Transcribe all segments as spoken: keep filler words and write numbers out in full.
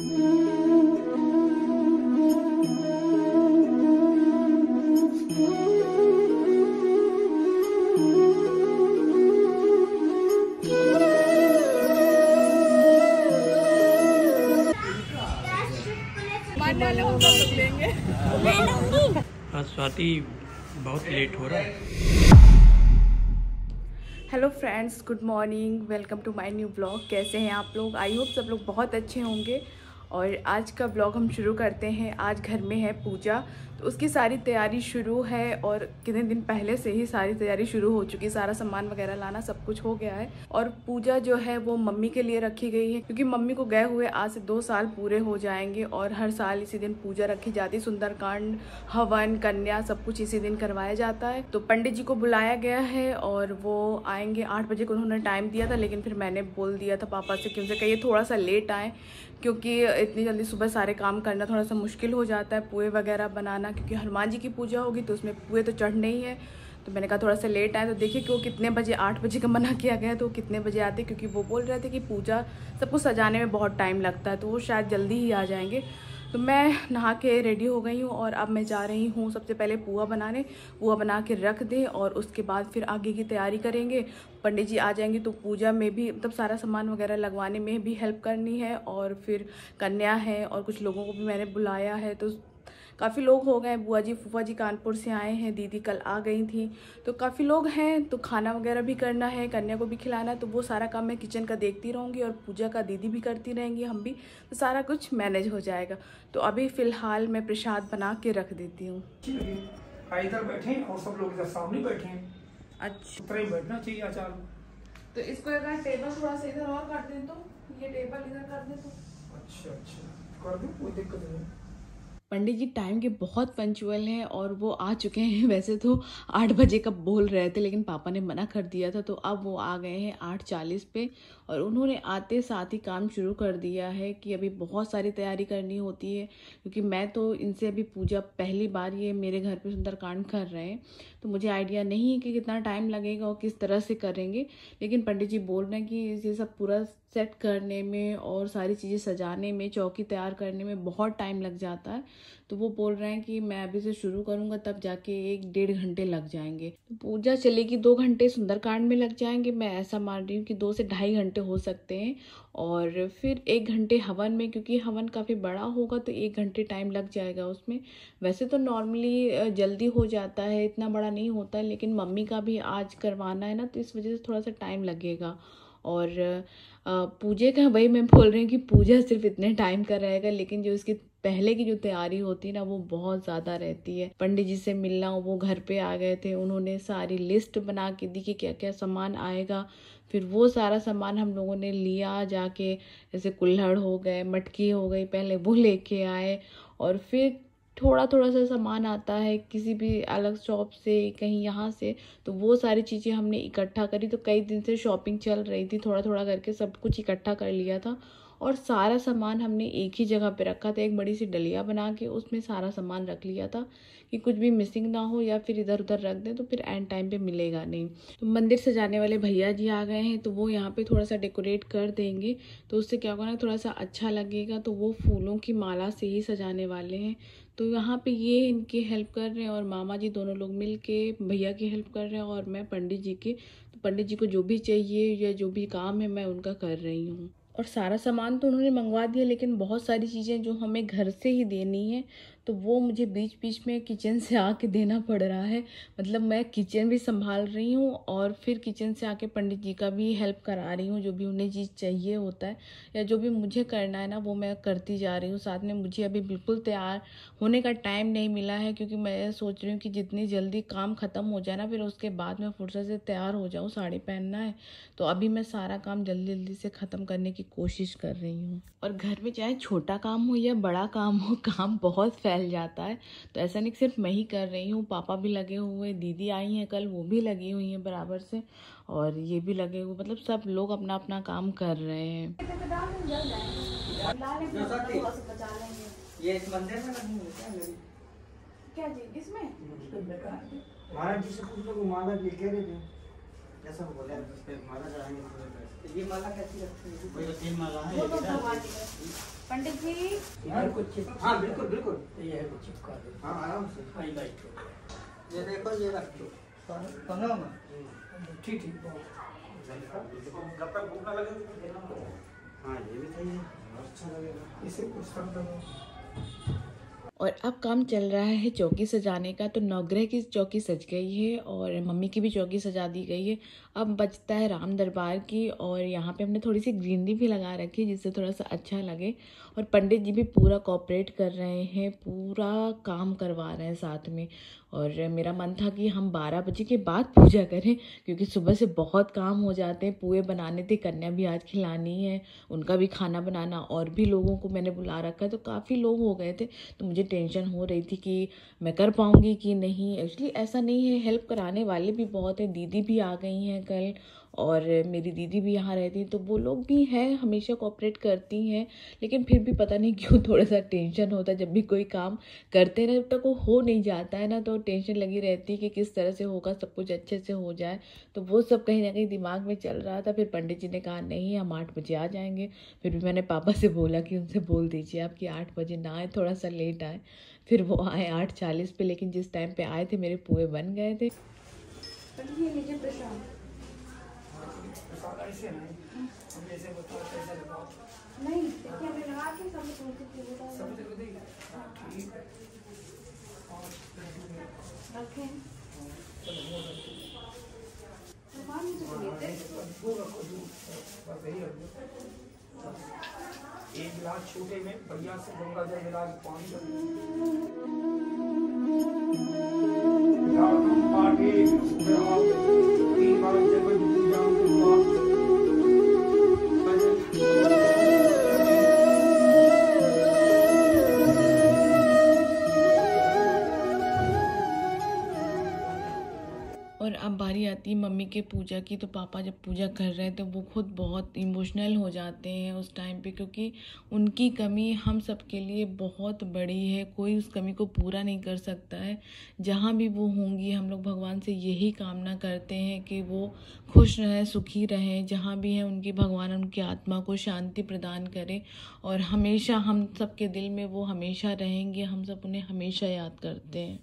आज स्वाति बहुत लेट हो रहा है। Hello friends, good morning, welcome to my new blog. कैसे हैं आप लोग? आई होप सब लोग बहुत अच्छे होंगे। और आज का ब्लॉग हम शुरू करते हैं। आज घर में है पूजा, तो उसकी सारी तैयारी शुरू है और कितने दिन पहले से ही सारी तैयारी शुरू हो चुकी है। सारा सामान वगैरह लाना सब कुछ हो गया है। और पूजा जो है वो मम्मी के लिए रखी गई है, क्योंकि मम्मी को गए हुए आज से दो साल पूरे हो जाएंगे और हर साल इसी दिन पूजा रखी जाती है। सुंदरकांड, हवन, कन्या सब कुछ इसी दिन करवाया जाता है। तो पंडित जी को बुलाया गया है और वो आएंगे आठ बजे को, उन्होंने टाइम दिया था। लेकिन फिर मैंने बोल दिया था पापा से कि उनसे कहिए थोड़ा सा लेट आए, क्योंकि इतनी जल्दी सुबह सारे काम करना थोड़ा सा मुश्किल हो जाता है। पूए वगैरह बनाना, क्योंकि हनुमान जी की पूजा होगी तो उसमें पूए तो चढ़ने ही है। तो मैंने कहा थोड़ा सा लेट आए। तो देखिए कि वो कितने बजे, आठ बजे का मना किया गया तो वो कितने बजे आते, क्योंकि वो बोल रहे थे कि पूजा सब कुछ सजाने में बहुत टाइम लगता है, तो वो शायद जल्दी ही आ जाएंगे। तो मैं नहा के रेडी हो गई हूँ और अब मैं जा रही हूँ सबसे पहले पुआ बनाने। पुआ बना के रख दें और उसके बाद फिर आगे की तैयारी करेंगे। पंडित जी आ जाएंगे तो पूजा में भी, मतलब सारा सामान वगैरह लगवाने में भी हेल्प करनी है। और फिर कन्या है और कुछ लोगों को भी मैंने बुलाया है, तो काफ़ी लोग हो गए हैं। बुआ जी, फूफा जी कानपुर से आए हैं, दीदी कल आ गई थी, तो काफ़ी लोग हैं। तो खाना वगैरह भी करना है, कन्या को भी खिलाना है, तो वो सारा काम मैं किचन का देखती रहूँगी और पूजा का दीदी भी करती रहेंगी, हम भी, तो सारा कुछ मैनेज हो जाएगा। तो अभी फ़िलहाल मैं प्रसाद बना के रख देती हूँ। इधर बैठे और सब लोग इधर सामने बैठे, अच्छा बैठना चाहिए आचार। तो इसको टेबल थोड़ा सा इधर और कर दें, तो ये टेबल इधर कर दें, तो अच्छा अच्छा कर दूँ, कोई दिक्कत नहीं। पंडित जी टाइम के बहुत पंचुअल हैं और वो आ चुके हैं। वैसे तो आठ बजे का बोल रहे थे, लेकिन पापा ने मना कर दिया था, तो अब वो आ गए हैं आठ चालीस पे। और उन्होंने आते साथ ही काम शुरू कर दिया है कि अभी बहुत सारी तैयारी करनी होती है, क्योंकि मैं तो इनसे अभी पूजा पहली बार ये मेरे घर पे सुंदरकांड कर रहे हैं, तो मुझे आइडिया नहीं है कि कितना टाइम लगेगा और किस तरह से करेंगे। लेकिन पंडित जी बोल रहे हैं कि ये सब पूरा सेट करने में और सारी चीज़ें सजाने में, चौकी तैयार करने में बहुत टाइम लग जाता है। तो वो बोल रहे हैं कि मैं अभी से शुरू करूँगा तब जाके एक डेढ़ घंटे लग जाएंगे। तो पूजा चलेगी दो घंटे, सुंदरकांड में लग जाएंगे, मैं ऐसा मान रही हूँ कि दो से ढाई घंटे हो सकते हैं। और फिर एक घंटे हवन में, क्योंकि हवन काफ़ी बड़ा होगा तो एक घंटे टाइम लग जाएगा उसमें। वैसे तो नॉर्मली जल्दी हो जाता है, इतना बड़ा नहीं होता है, लेकिन मम्मी का भी आज करवाना है ना, तो इस वजह से थोड़ा सा टाइम लगेगा। और पूजा का वही मैं बोल रही हूँ कि पूजा सिर्फ इतने टाइम का रहेगा, लेकिन जो इसकी पहले की जो तैयारी होती है ना वो बहुत ज़्यादा रहती है। पंडित जी से मिलना, वो घर पे आ गए थे, उन्होंने सारी लिस्ट बना के दी कि क्या क्या सामान आएगा। फिर वो सारा सामान हम लोगों ने लिया जाके, जैसे कुल्हड़ हो गए, मटकी हो गई, पहले वो लेके आए। और फिर थोड़ा थोड़ा सा सामान आता है किसी भी अलग शॉप से, कहीं यहाँ से, तो वो सारी चीज़ें हमने इकट्ठा करी। तो कई दिन से शॉपिंग चल रही थी, थोड़ा थोड़ा करके सब कुछ इकट्ठा कर लिया था। और सारा सामान हमने एक ही जगह पे रखा था, एक बड़ी सी डलिया बना के उसमें सारा सामान रख लिया था कि कुछ भी मिसिंग ना हो या फिर इधर उधर रख दें तो फिर एंड टाइम पे मिलेगा नहीं। तो मंदिर सजाने वाले भैया जी आ गए हैं, तो वो यहाँ पे थोड़ा सा डेकोरेट कर देंगे, तो उससे क्या होगा ना, थोड़ा सा अच्छा लगेगा। तो वो फूलों की माला से ही सजाने वाले हैं, तो यहाँ पे ये इनकी हेल्प कर रहे हैं और मामा जी दोनों लोग मिल के भैया की हेल्प कर रहे हैं और मैं पंडित जी की। तो पंडित जी को जो भी चाहिए या जो भी काम है मैं उनका कर रही हूँ। और सारा सामान तो उन्होंने मंगवा दिया, लेकिन बहुत सारी चीज़ें जो हमें घर से ही देनी है तो वो मुझे बीच बीच में किचन से आके देना पड़ रहा है। मतलब मैं किचन भी संभाल रही हूँ और फिर किचन से आके पंडित जी का भी हेल्प करा रही हूँ। जो भी उन्हें चीज़ चाहिए होता है या जो भी मुझे करना है ना वो मैं करती जा रही हूँ साथ में। मुझे अभी बिल्कुल तैयार होने का टाइम नहीं मिला है, क्योंकि मैं सोच रही हूँ कि जितनी जल्दी काम ख़त्म हो जाए ना फिर उसके बाद मैं फुर्सत से तैयार हो जाऊँ, साड़ी पहनना है। तो अभी मैं सारा काम जल्दी जल्दी से ख़त्म करने की कोशिश कर रही हूँ। और घर में चाहे छोटा काम हो या बड़ा काम हो, काम बहुत फैल जाता है। तो ऐसा नहीं सिर्फ मैं ही कर रही हूँ, पापा भी लगे हुए, दीदी आई हैं कल, वो भी लगी हुई हैं बराबर से, और ये भी लगे हुए, मतलब सब लोग अपना अपना काम कर रहे हैं। ये इस मंदिर में नहीं है क्या जी? इसमें महाराज जी से कुछ लोग माला लेके रहे थे, जैसा बोला माला चढ़ाएंगे। ये माला कैसी लगती है? पंडित जी इधर को चिप। हाँ बिल्कुल बिल्कुल, ये को चिपका दो। हाँ आराम से हाई लाइट हो गया। ये देखो ये रख दो पंगा में। ठीक ठीक, जब तक भूख ना लगे। हाँ ये भी सही है, अच्छा लगेगा। इसे कुछ कर दो। और अब काम चल रहा है चौकी सजाने का। तो नवग्रह की चौकी सज गई है और मम्मी की भी चौकी सजा दी गई है। अब बचता है राम दरबार की, और यहाँ पे हमने थोड़ी सी ग्रीनरी भी लगा रखी है जिससे थोड़ा सा अच्छा लगे। और पंडित जी भी पूरा कोऑपरेट कर रहे हैं, पूरा काम करवा रहे हैं साथ में। और मेरा मन था कि हम बारह बजे के बाद पूजा करें, क्योंकि सुबह से बहुत काम हो जाते हैं। पूए बनाने थे, कन्या भी आज खिलानी है, उनका भी खाना बनाना, और भी लोगों को मैंने बुला रखा है। तो काफ़ी लोग हो गए थे, तो मुझे टेंशन हो रही थी कि मैं कर पाऊँगी कि नहीं। एक्चुअली ऐसा नहीं है, हेल्प कराने वाले भी बहुत हैं। दीदी भी आ गई हैं कल, और मेरी दीदी भी यहाँ रहती हैं, तो वो लोग भी हैं, हमेशा कोऑपरेट करती हैं। लेकिन फिर भी पता नहीं क्यों थोड़ा सा टेंशन होता है। जब भी कोई काम करते हैं, जब तक वो हो नहीं जाता है ना, तो टेंशन लगी रहती है कि किस तरह से होगा, सब कुछ अच्छे से हो जाए। तो वो सब कहीं ना कहीं दिमाग में चल रहा था। फिर पंडित जी ने कहा नहीं हम आठ बजे आ जाएंगे। फिर भी मैंने पापा से बोला कि उनसे बोल दीजिए आप कि आठ बजे ना आए, थोड़ा सा लेट आए। फिर वो आए आठ चालीस पे, लेकिन जिस टाइम पे आए थे मेरे पूए बन गए थे। नहीं एक गिलास छोटे में बढ़िया से गंगा जल गिलास पानी। अब बारी आती है मम्मी के पूजा की। तो पापा जब पूजा कर रहे हैं तो वो खुद बहुत इमोशनल हो जाते हैं उस टाइम पे, क्योंकि उनकी कमी हम सब के लिए बहुत बड़ी है। कोई उस कमी को पूरा नहीं कर सकता है। जहाँ भी वो होंगी, हम लोग भगवान से यही कामना करते हैं कि वो खुश रहें, सुखी रहें। जहाँ भी हैं उनकी, भगवान उनकी आत्मा को शांति प्रदान करे, और हमेशा हम सब के दिल में वो हमेशा रहेंगे। हम सब उन्हें हमेशा याद करते हैं।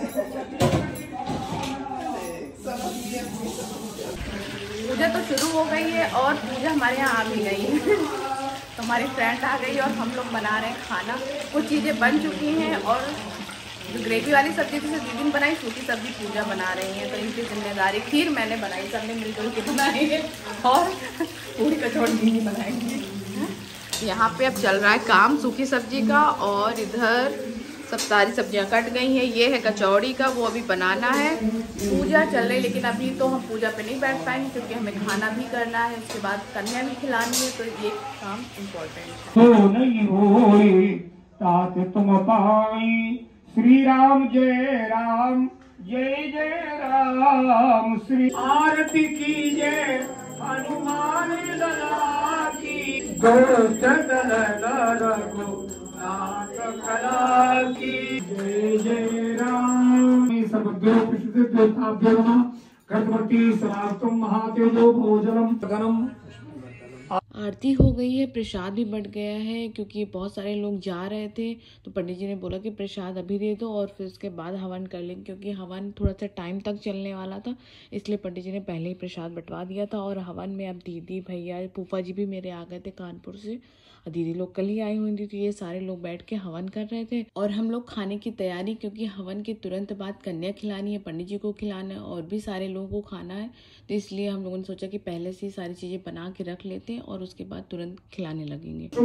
पूजा तो शुरू हो गई है, और पूजा हमारे यहाँ आ भी गई है। तो हमारी फ्रेंड आ गई, और हम लोग बना रहे हैं खाना। कुछ चीज़ें बन चुकी हैं, और जो ग्रेवी वाली सब्जी थी दीदी ने बनाई, सूखी सब्जी पूजा बना रही है। तो इनकी जिम्मेदारी खीर मैंने बनाई, सबने मिलजुल के बनाई है, और पूरी कचौड़ी दीदी बनाएंगी। यहाँ पे अब चल रहा है काम सूखी सब्जी का, और इधर सब सारी सब्जियां कट गई हैं। ये है कचौड़ी का, वो अभी बनाना है। पूजा चल रही, लेकिन अभी तो हम पूजा पे नहीं बैठ पाएंगे, क्योंकि हमें खाना भी करना है, उसके बाद कन्या भी खिलानी है। तो ये काम इम्पोर्टेंट। श्री राम जय राम जय जय राम। श्री आरती कीजिए हनुमान की जय जय राम। आरती हो गई है, प्रसाद भी बंट गया है, क्योंकि बहुत सारे लोग जा रहे थे। तो पंडित जी ने बोला कि प्रसाद अभी दे दो और फिर उसके बाद हवन कर लेंगे, क्योंकि हवन थोड़ा सा टाइम तक चलने वाला था। इसलिए पंडित जी ने पहले ही प्रसाद बंटवा दिया था। और हवन में अब दीदी, भैया, फूफा जी भी मेरे आ गए थे कानपुर से। दीदी लोग कल ही आई हुई थी, तो ये सारे लोग बैठ के हवन कर रहे थे। और हम लोग खाने की तैयारी, क्योंकि हवन के तुरंत बाद कन्या खिलानी है, पंडित जी को खिलाना है, और भी सारे लोगों को खाना है। तो इसलिए हम लोगों ने सोचा कि पहले से ही सारी चीजें बना के रख लेते हैं, और उसके बाद तुरंत खिलाने लगेंगे। तो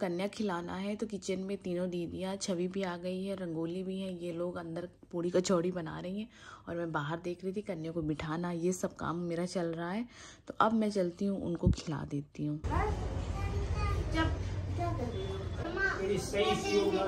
कन्या खिलाना है, तो किचन में तीनों दीदियाँ, छवि भी आ गई है, रंगोली भी है, ये लोग अंदर पूरी कचौड़ी बना रही हैं, और मैं बाहर देख रही थी कन्या को बिठाना। ये सब काम मेरा चल रहा है। तो अब मैं चलती हूँ, उनको खिला देती हूँ। जब क्या करेंगे सही सी होगा।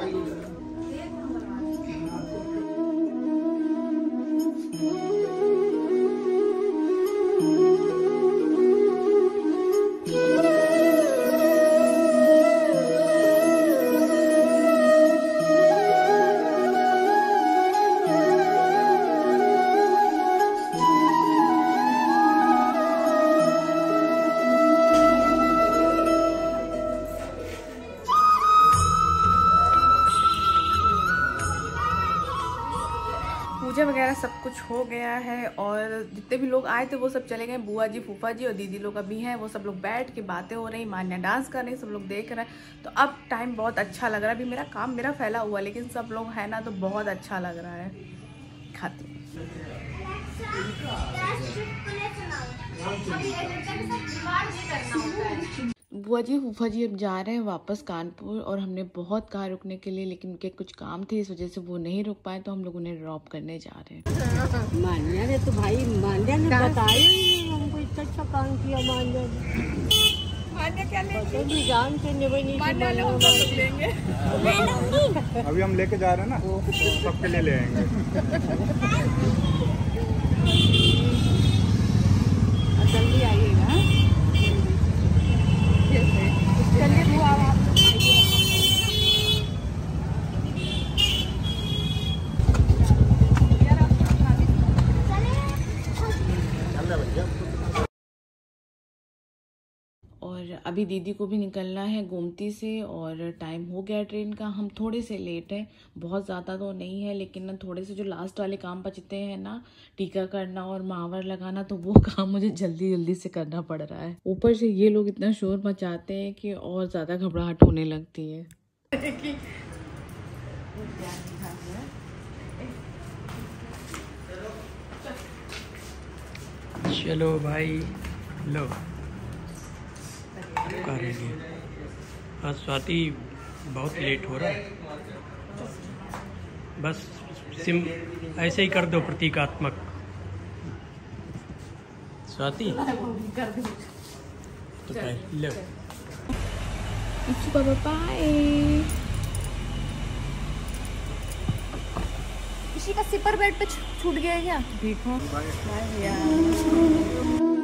पूजा वगैरह सब कुछ हो गया है और जितने भी लोग आए थे वो सब चले गए। बुआ जी, फूफा जी और दीदी लोग अभी हैं। वो सब लोग बैठ के बातें हो रही, मान्या डांस कर रही, सब लोग देख रहे हैं। तो अब टाइम बहुत अच्छा लग रहा है। अभी मेरा काम मेरा फैला हुआ लेकिन सब लोग है ना तो बहुत अच्छा लग रहा है। खाती बुआ जी, फूफा जी अब जा रहे हैं वापस कानपुर और हमने बहुत कहा रुकने के लिए लेकिन उनके कुछ काम थे इस वजह से वो नहीं रुक पाए। तो हम लोग उन्हें ड्रॉप करने जा रहे हैं। मान्या ने तो भाई मान्या ने बताया ही हमको इतना अच्छा काम किया। मान्या मान्या क्या लेंगे? जान से नहीं अभी हम लेके जा रहे हैं ना, सबके लिए ले आएंगे। जल्दी आइएगा। और अभी दीदी को भी निकलना है गोमती से और टाइम हो गया ट्रेन का। हम थोड़े से लेट हैं, बहुत ज़्यादा तो नहीं है लेकिन ना थोड़े से जो लास्ट वाले काम बचते हैं ना, टीका करना और महावर लगाना, तो वो काम मुझे जल्दी जल्दी से करना पड़ रहा है। ऊपर से ये लोग इतना शोर मचाते हैं कि और ज़्यादा घबराहट होने लगती है। चलो भाई लो करेंगे। आज स्वाति बहुत लेट हो रहा है। बस सिम ऐसे ही कर दो प्रतीकात्मक। स्वाति तो ले बाबा पाए किसी का सिपर बेड पे छूट गया क्या? देखो